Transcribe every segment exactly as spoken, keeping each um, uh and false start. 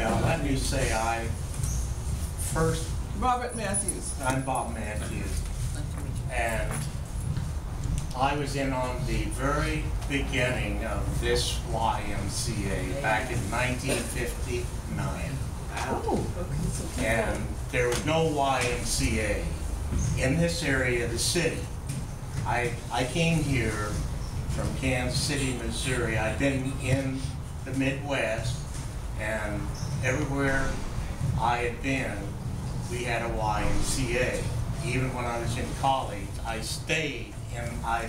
Well, let me say I first... Robert Matthews. I'm Bob Matthews. And I was in on the very beginning of this Y M C A back in nineteen fifty-nine. Oh, okay. And there was no Y M C A in this area of the city. I, I came here from Kansas City, Missouri. I'd been in the Midwest, and everywhere I had been, we had a Y M C A. Even when I was in college, I stayed and I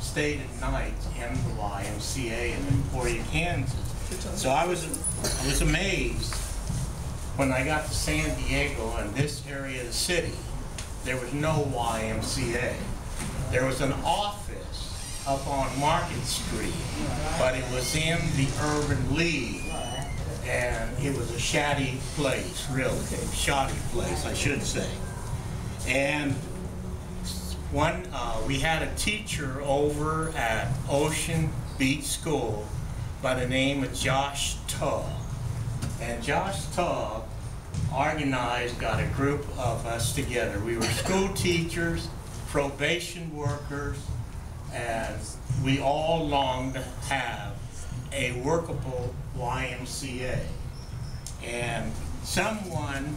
stayed at night in the Y M C A in Emporia, Kansas. So I was I was amazed when I got to San Diego and this area of the city. There was no Y M C A. There was an office up on Market Street, but it was in the Urban League, and it was a shoddy place, really, shoddy place, I should say. And one, uh, we had a teacher over at Ocean Beach School by the name of Josh Tug. And Josh Tug organized, got a group of us together. We were school teachers, probation workers, and we all longed to have a workable Y M C A. And someone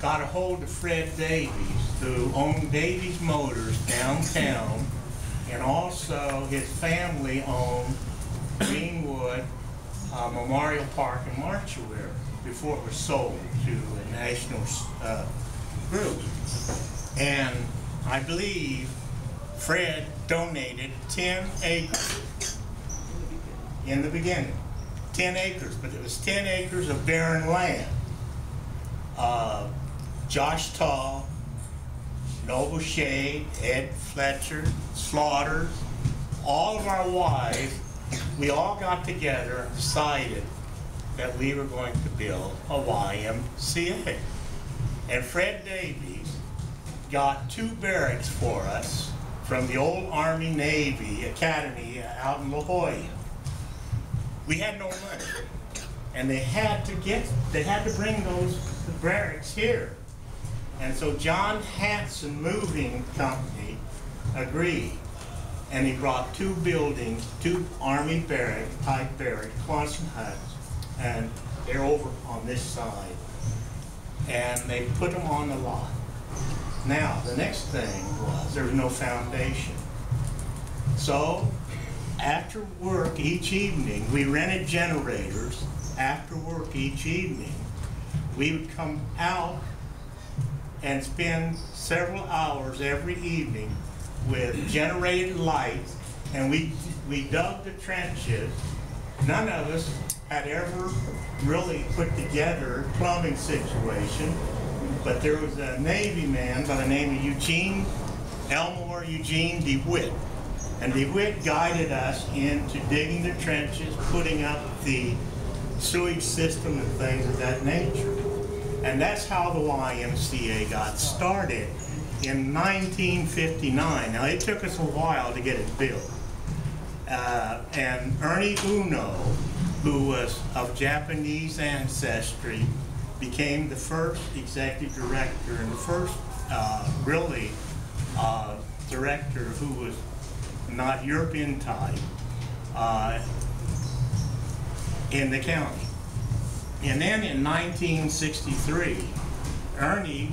got a hold of Fred Davies, who owned Davies Motors downtown, and also his family owned Greenwood uh, Memorial Park in Marchware before it was sold to a national uh, group. And I believe Fred donated ten acres in the beginning. ten acres, but it was ten acres of barren land. Uh, Josh Tall, Noble Shade, Ed Fletcher, Slaughter, all of our wives, we all got together and decided that we were going to build a Y M C A. And Fred Davies got two barracks for us from the old Army Navy Academy out in La Jolla. We had no money, and they had to get, they had to bring those barracks here. And so John Hanson Moving Company agreed, and he brought two buildings, two Army barrack, type barrack, Quonset huts, and they're over on this side. And they put them on the lot. Now, the next thing was there was no foundation. So, after work each evening, we rented generators. After work each evening, we would come out and spend several hours every evening with generated light, and we, we dug the trenches. None of us had ever really put together a plumbing situation, but there was a Navy man by the name of Eugene Elmore, Eugene DeWitt. And DeWitt guided us into digging the trenches, putting up the sewage system and things of that nature. And that's how the Y M C A got started in nineteen fifty-nine. Now, it took us a while to get it built. Uh, and Ernie Uno, who was of Japanese ancestry, became the first executive director and the first uh, really uh, director who was not European type uh, in the county. And then in nineteen sixty-three, Ernie,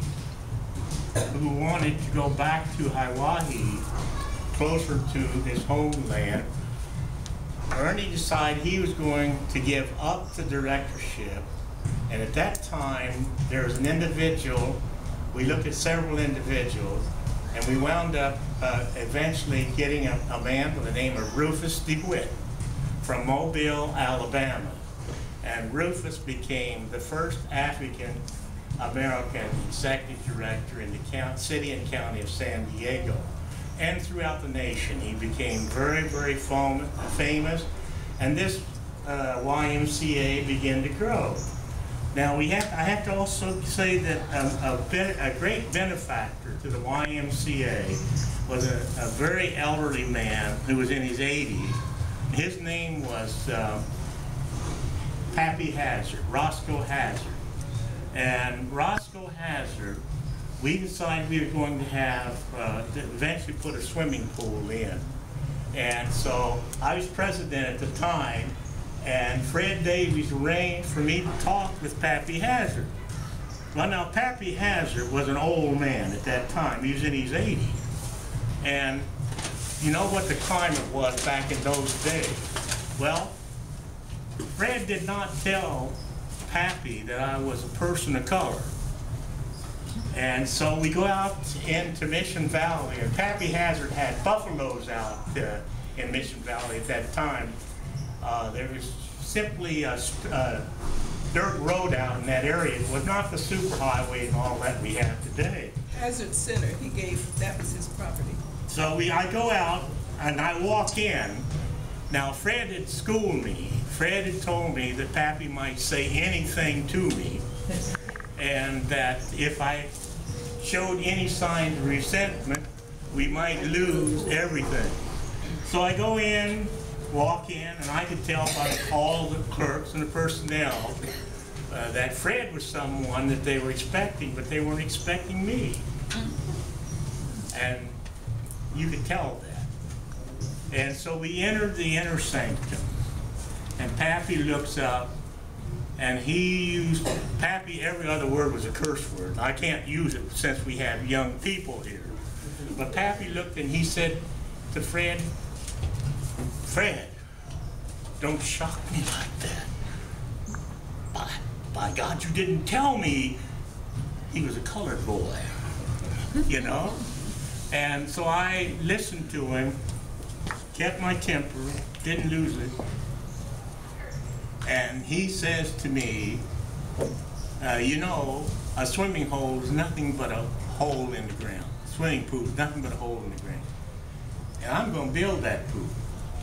who wanted to go back to Hawaii, closer to his homeland, Ernie decided he was going to give up the directorship. And at that time, there was an individual, we looked at several individuals, and we wound up uh, eventually getting a, a man by the name of Rufus DeWitt from Mobile, Alabama. And Rufus became the first African-American executive director in the county, city and county of San Diego. And throughout the nation, he became very, very fam famous. And this uh, Y M C A began to grow. Now, we have, I have to also say that a, a, be, a great benefactor to the Y M C A was a, a very elderly man who was in his eighties. His name was uh, Pappy Hazard, Roscoe Hazard. And Roscoe Hazard, we decided we were going to have, uh, to eventually put a swimming pool in. And so I was president at the time, and Fred Davies arranged for me to talk with Pappy Hazard. Well, now, Pappy Hazard was an old man at that time. He was in his eighties. And you know what the climate was back in those days? Well, Fred did not tell Pappy that I was a person of color. And so we go out into Mission Valley, and Pappy Hazard had buffaloes out uh, in Mission Valley at that time. Uh, there was simply a uh, dirt road out in that area. It was not the superhighway and all that we have today. Hazard Center, he gave, that was his property. So we, I go out and I walk in. Now Fred had schooled me. Fred had told me that Pappy might say anything to me. And that if I showed any sign of resentment, we might lose everything. So I go in, walk in, and I could tell by all the clerks and the personnel uh, that Fred was someone that they were expecting, but they weren't expecting me. And you could tell that. And so we entered the inner sanctum, and Pappy looks up. And he used, Pappy, every other word was a curse word. I can't use it since we have young people here. But Pappy looked and he said to Fred, Fred, don't shock me like that. By, by God, you didn't tell me he was a colored boy, you know? And so I listened to him, kept my temper, didn't lose it. And he says to me, uh, you know, a swimming hole is nothing but a hole in the ground. A swimming pool is nothing but a hole in the ground. And I'm going to build that pool,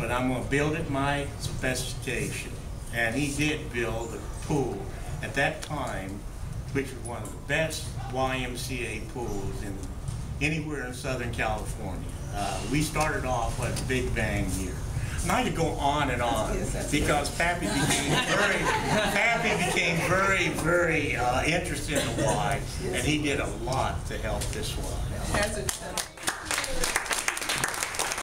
but I'm going to build it my specification. And he did build a pool at that time, which was one of the best Y M C A pools in anywhere in Southern California. Uh, we started off with a Big Bang year. And I could go on and on because Pappy became very, Pappy became very, very uh, interested in the Y, and he did a lot to help this Y. Hazard